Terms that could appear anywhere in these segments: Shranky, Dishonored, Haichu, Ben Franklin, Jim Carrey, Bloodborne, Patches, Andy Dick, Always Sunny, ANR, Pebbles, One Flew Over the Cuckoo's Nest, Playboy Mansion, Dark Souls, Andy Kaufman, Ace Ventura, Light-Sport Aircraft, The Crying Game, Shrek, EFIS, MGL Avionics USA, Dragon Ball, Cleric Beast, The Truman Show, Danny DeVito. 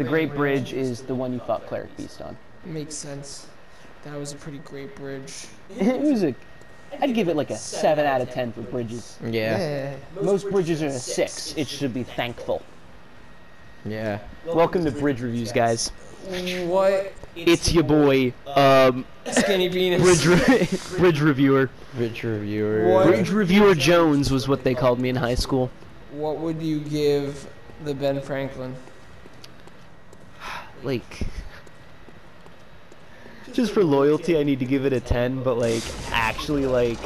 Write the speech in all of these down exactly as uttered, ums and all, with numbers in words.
The Great Bridge is the one you fought Cleric Beast on. Makes sense. That was a pretty great bridge. It was a... I'd give it like a seven out of ten for bridges. Yeah. yeah. Most bridges are a six. It should be thankful. Yeah. Welcome to Bridge Reviews, guys. What? It's your boy, um... Skinny Venus. Bridge, re bridge Reviewer. Bridge Reviewer. What? Bridge Reviewer Jones was what they called me in high school. What would you give the Ben Franklin? Like... Just for loyalty, I need to give it a ten, but like, actually, like,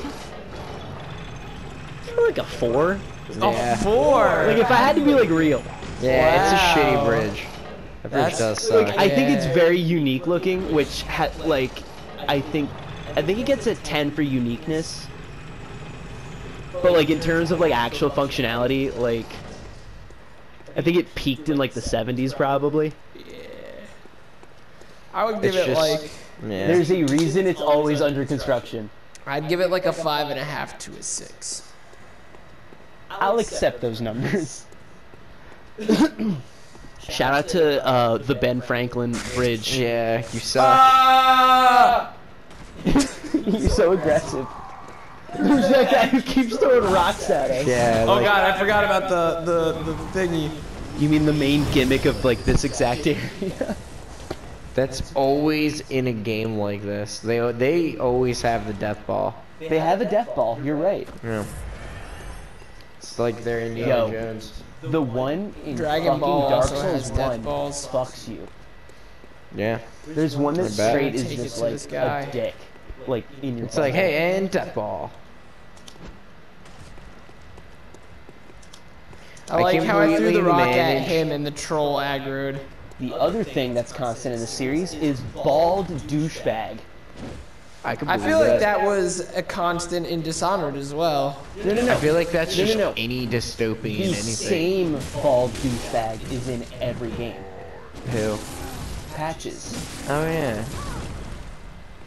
like a four. Yeah. A four. Like if I had to be like real. Yeah, wow. It's a shitty bridge. That bridge does suck. Like, I think it's very unique looking, which ha like, I think, I think it gets a ten for uniqueness. But like in terms of like actual functionality, like, I think it peaked in like the seventies probably. I would give it's it just, like... Yeah. There's a reason it's always under construction. I'd give it like a five and a half to a six. I'll accept those numbers. Shout out to uh, the Ben Franklin Bridge. Yeah, you suck. Ah! You're so aggressive. There's that guy who keeps throwing rocks at us. Yeah, like, oh god, I forgot about the, the, the thingy. You mean the main gimmick of like this exact area? That's always in a game like this. They they always have the death ball. They have a death ball. You're right. Yeah. It's like they're Indiana Jones. The one in Dragon Ball Dark Souls one fucks you. Yeah. There's one that straight is just like a dick, like in your. It's like, hey, and death ball. I like how I threw the rock at him and the troll aggroed. The other thing that's constant in the series is bald douchebag. I, I feel like that. that was a constant in Dishonored as well. No, no, no. I feel like that's no, just no, no. any dystopian the anything. The same bald douchebag is in every game. Who? Patches. Oh yeah.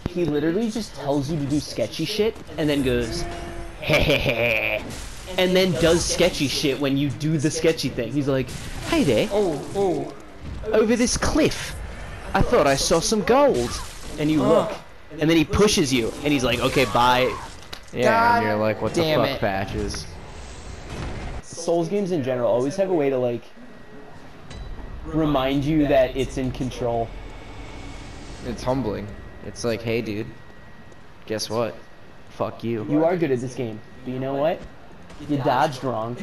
He literally just tells you to do sketchy shit and then goes, hehehe. And then does sketchy shit when you do the sketchy thing. He's like, hey there. Oh, oh. Over this cliff, I thought I saw some gold. And you look, and then he pushes you, and he's like, "Okay, bye." Yeah, God, and you're like, "What the fuck, it. Patches?" Souls games in general always have a way to like remind you that it's in control. It's humbling. It's like, "Hey, dude, guess what? Fuck you." You are good at this game, but you know what? You dodged wrong.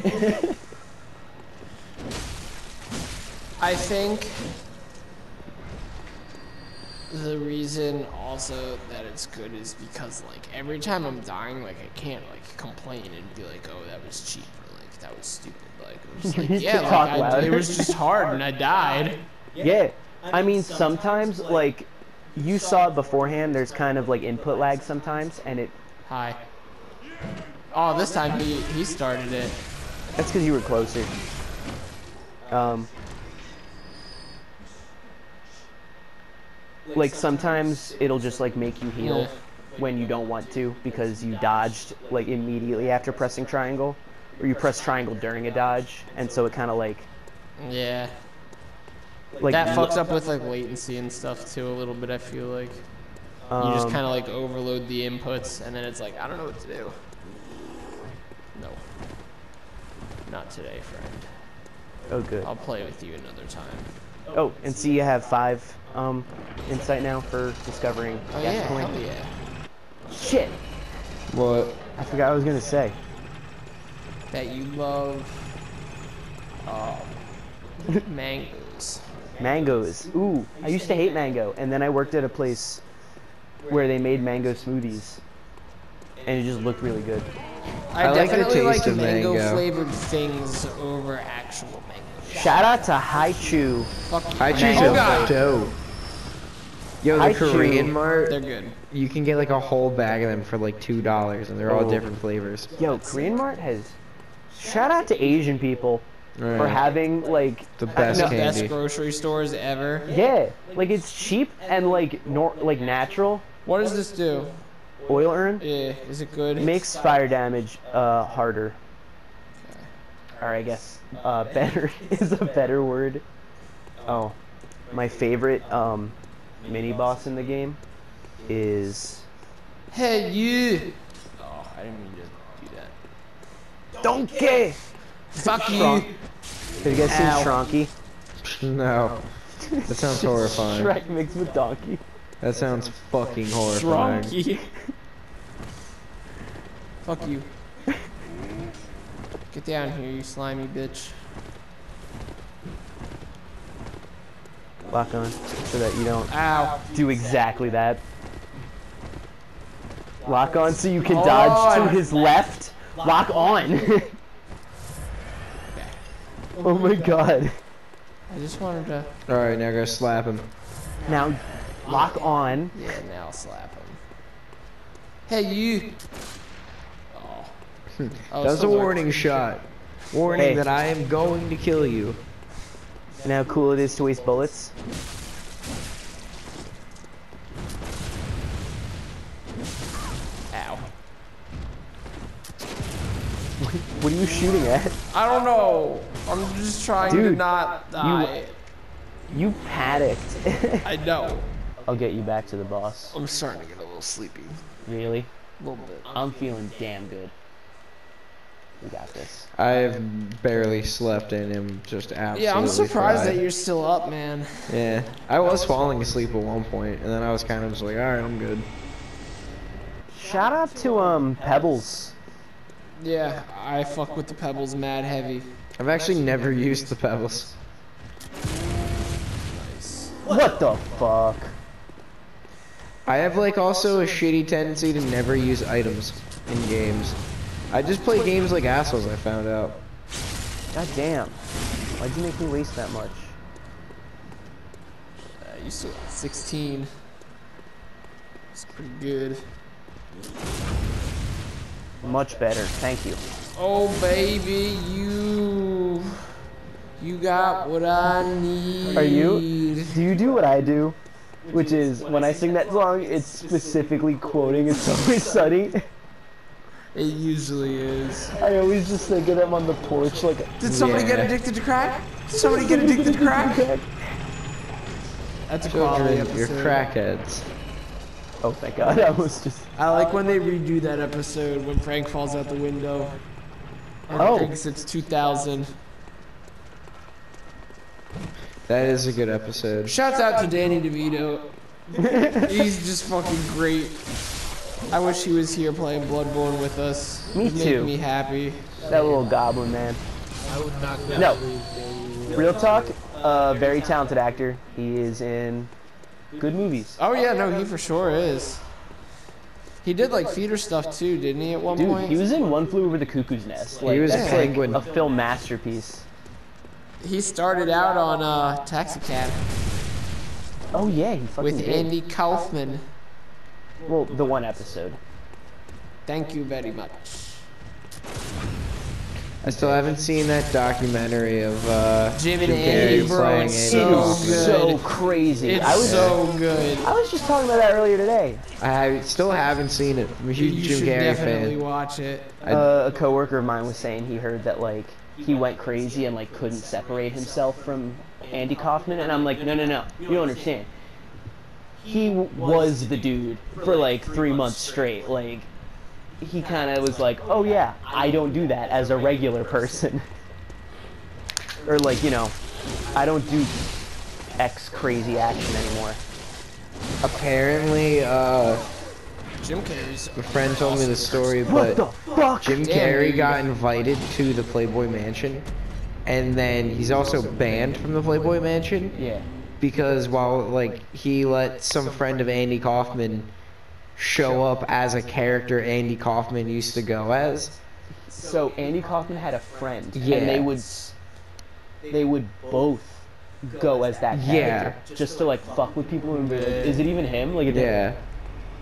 I think the reason also that it's good is because like every time I'm dying, like I can't like complain and be like, oh, that was cheap or like that was stupid. Like, I'm just like yeah, like, I, it was just hard and I died. Yeah, I mean sometimes like you saw it beforehand. There's kind of like input lag sometimes, and it. Hi. Oh, this time he he started it. That's because you were closer. Um. Like sometimes it'll just like make you heal yeah. when you don't want to because you dodged like immediately after pressing triangle, or you press triangle during a dodge, and so it kind of like yeah, like that fucks up with like latency and stuff too a little bit. I feel like um, you just kind of like overload the inputs, and then it's like I don't know what to do. No, not today, friend. Oh good. I'll play with you another time. Oh, and see, you have five um, insight now for discovering. Oh yeah, point. Hell yeah. Shit. What? I forgot what I was gonna say. That you love um, mangoes. Mangoes. Ooh, I used to hate mango, and then I worked at a place where they made mango smoothies, and it just looked really good. I, I definitely like the taste like of mango. mango flavored things over actual mango. Shout out to Haichu. Haichu's oh, dope. Yo, the Haichu, Korean Mart. They're good. You can get like a whole bag of them for like two dollars, and they're oh. all different flavors. Yo, Korean Mart has. Shout out to Asian people right. for having like the best, no, best grocery stores ever. Yeah, like it's cheap and like nor like natural. What does this do? Oil urn. Yeah, is it good? Makes fire damage uh harder. Or I guess uh, better is a better word. Oh, My favorite um, mini boss in the game is. Hey you! Oh, I didn't mean to do that. Don't care. Fuck you! Have you guys Ow. seen Shranky? No. That sounds horrifying. Shrek mixed with donkey. That sounds fucking horrifying. Shranky. Fuck you. Get down here, you slimy bitch. Lock on so that you don't Ow. do exactly that. Lock on so you can oh, dodge to his left. Lock on. Oh my god. I just wanted to. Alright, now go slap him. Now, lock on. Yeah, now slap him. Hey, you. Oh. That was a warning shot. Warning hey. that I am going to kill you. And how cool it is to waste bullets. Ow. What are you shooting at? I don't know. I'm just trying Dude, to not die. You, you panicked. I know. I'll get you back to the boss. I'm starting to get a little sleepy. Really? A little bit. I'm feeling damn good. We got this. I have barely slept and am just absolutely Yeah, I'm surprised fried. that you're still up, man. Yeah. I was, I was falling asleep at one point, and then I was kind of just like, alright, I'm good. Shout out to, um, Pebbles. Yeah, I fuck with the Pebbles mad heavy. I've actually never used the Pebbles. Nice. What the fuck? I have, like, also a shitty tendency to never use items in games. I just play games like assholes, I found out. God damn. Why'd you make me waste that much? Uh, you still got sixteen. It's pretty good. Much better, thank you. Oh baby, you you got what I need. Are you? Do you do what I do? Which is when I sing that song, it's specifically quoting It's Always Sunny. It usually is. I always just think of them on the porch like Did somebody yeah. get addicted to crack? Did somebody get addicted to crack? That's a quality episode. You're crackheads. Oh thank god, I was just I like when they redo that episode when Frank falls out the window. And oh. thinks it's two thousand. That is a good episode. Shouts out to Danny DeVito. He's just fucking great. I wish he was here playing Bloodborne with us. Me He'd too. Make me happy. That little goblin man. I would not no. Real talk. Uh, very talented actor. He is in good movies. Oh yeah, no, he for sure is. He did like theater stuff too, didn't he? At one Dude, point. Dude, he was in One Flew Over the Cuckoo's Nest. Like, he was a penguin. Like a film masterpiece. He started out on uh, Taxi. Oh yeah, he fucking with did. Andy Kaufman. Well, the one episode. Thank you very much. I still haven't seen that documentary of uh, Jim and Andy, bro. It's so good. So crazy. It's I was, so good. I was just talking about that earlier today. I still haven't seen it. I'm a huge you Jim Carrey fan. You should definitely watch it. Uh, a coworker of mine was saying he heard that like he went crazy and like couldn't separate himself from Andy Kaufman, and I'm like, no, no, no, you don't understand. He was the dude for like three months straight. Like, he kind of was like, oh yeah, I don't do that as a regular person. Or like, you know, I don't do X crazy action anymore. Apparently, uh... Jim Carrey's... A friend told me the story, but... What the fuck? Jim Carrey got invited to the Playboy Mansion. And then he's also banned from the Playboy Mansion. Yeah. Because while like he let some friend of Andy Kaufman show up as a character Andy Kaufman used to go as, so Andy Kaufman had a friend, yeah, and they would they would both go as that character, yeah, just to like fuck with people and be like, is it even him? Like, yeah.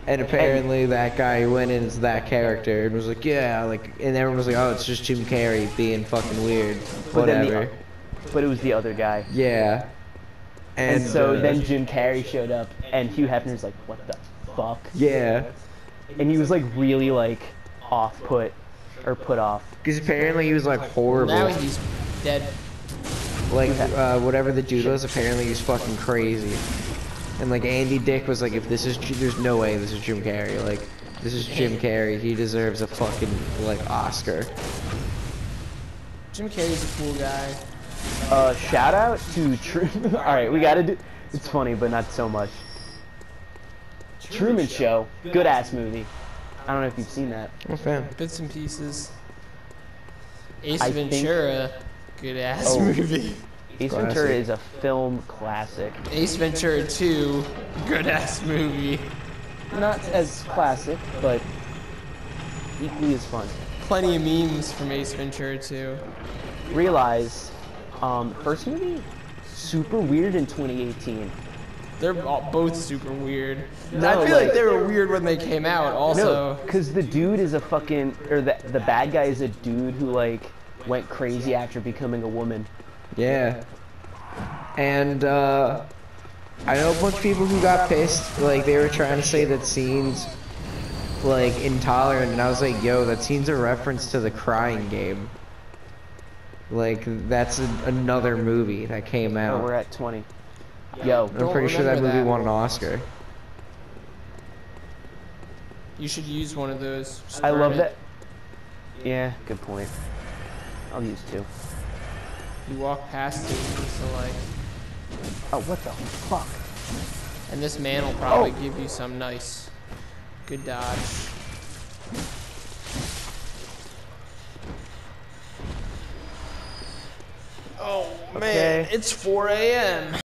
And apparently that guy went in as that character and was like, yeah, like, and everyone was like, oh, it's just Jim Carrey being fucking weird, whatever. But, the, but it was the other guy. Yeah. And, and so uh, then Jim Carrey showed up, and Hugh Hefner's like, what the fuck? Yeah. And he was like really like off-put, or put off. Because apparently he was like horrible. Now he's dead. like uh, whatever the dude was, apparently he's fucking crazy. And like Andy Dick was like, if this is, there's no way this is Jim Carrey. Like, this is Jim Carrey. He deserves a fucking like Oscar. Jim Carrey's a cool guy. Uh, shout out to Truman. All right, we gotta do. It's funny, but not so much. Truman Show, good ass movie. I don't know if you've seen that. I'm a fan. Bits and pieces. Ace I Ventura, think... good ass oh. movie. Ace classic. Ventura is a film classic. Ace Ventura two, good ass movie. Not as classic, but equally as fun. Plenty of memes from Ace Ventura two. Realize, um, first movie, super weird in twenty eighteen. They're all, both super weird. No, I feel like, like they were weird when they came out also. No, because the dude is a fucking, or the, the bad guy is a dude who like went crazy after becoming a woman. Yeah. And uh, I know a bunch of people who got pissed, like they were trying to say that scene's like intolerant, and I was like, yo, that scene's a reference to The Crying Game. Like that's a, another movie that came out. Oh, we're at twenty. Yo, I'm pretty sure that movie that. won an Oscar. You should use one of those. I love it. that. Yeah, good point. I'll use two. You walk past it, so like. Oh, what the fuck? And this man will probably oh. give you some nice, good dodge. Oh man, okay. It's four A M